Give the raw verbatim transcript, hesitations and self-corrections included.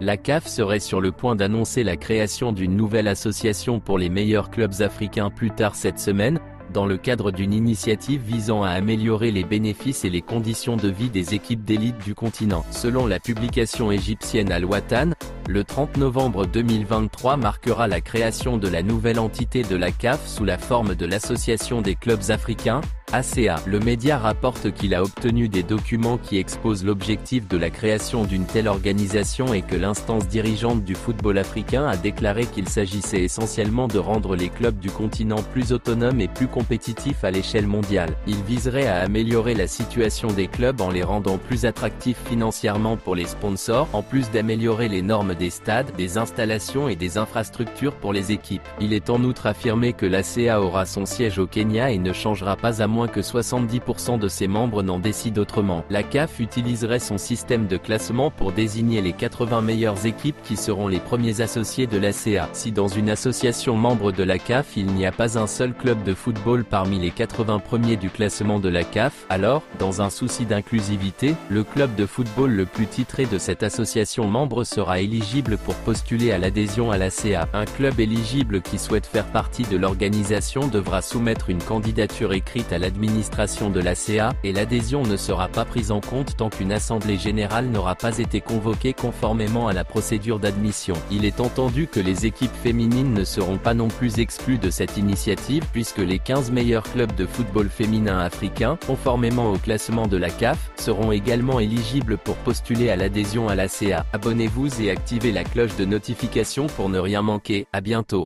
La C A F serait sur le point d'annoncer la création d'une nouvelle association pour les meilleurs clubs africains plus tard cette semaine, dans le cadre d'une initiative visant à améliorer les bénéfices et les conditions de vie des équipes d'élite du continent. Selon la publication égyptienne Al Watan, le trente novembre deux mille vingt-trois marquera la création de la nouvelle entité de la C A F sous la forme de l'Association des clubs africains, A C A. Le média rapporte qu'il a obtenu des documents qui exposent l'objectif de la création d'une telle organisation et que l'instance dirigeante du football africain a déclaré qu'il s'agissait essentiellement de rendre les clubs du continent plus autonomes et plus compétitifs à l'échelle mondiale. Il viserait à améliorer la situation des clubs en les rendant plus attractifs financièrement pour les sponsors, en plus d'améliorer les normes des stades, des installations et des infrastructures pour les équipes. Il est en outre affirmé que l'A C A aura son siège au Kenya et ne changera pas à moins que soixante-dix pour cent de ses membres n'en décident autrement. La C A F utiliserait son système de classement pour désigner les quatre-vingts meilleures équipes qui seront les premiers associés de l'A C A. Si dans une association membre de la C A F il n'y a pas un seul club de football parmi les quatre-vingts premiers du classement de la C A F, alors, dans un souci d'inclusivité, le club de football le plus titré de cette association membre sera éligible pour postuler à l'adhésion à l'A C A. Un club éligible qui souhaite faire partie de l'organisation devra soumettre une candidature écrite à l'administration de l'A C A, et l'adhésion ne sera pas prise en compte tant qu'une assemblée générale n'aura pas été convoquée conformément à la procédure d'admission. Il est entendu que les équipes féminines ne seront pas non plus exclues de cette initiative puisque les quinze meilleurs clubs de football féminin africains, conformément au classement de la C A F, seront également éligibles pour postuler à l'adhésion à l'A C A. Abonnez-vous et activez la cloche de notification pour ne rien manquer. À bientôt.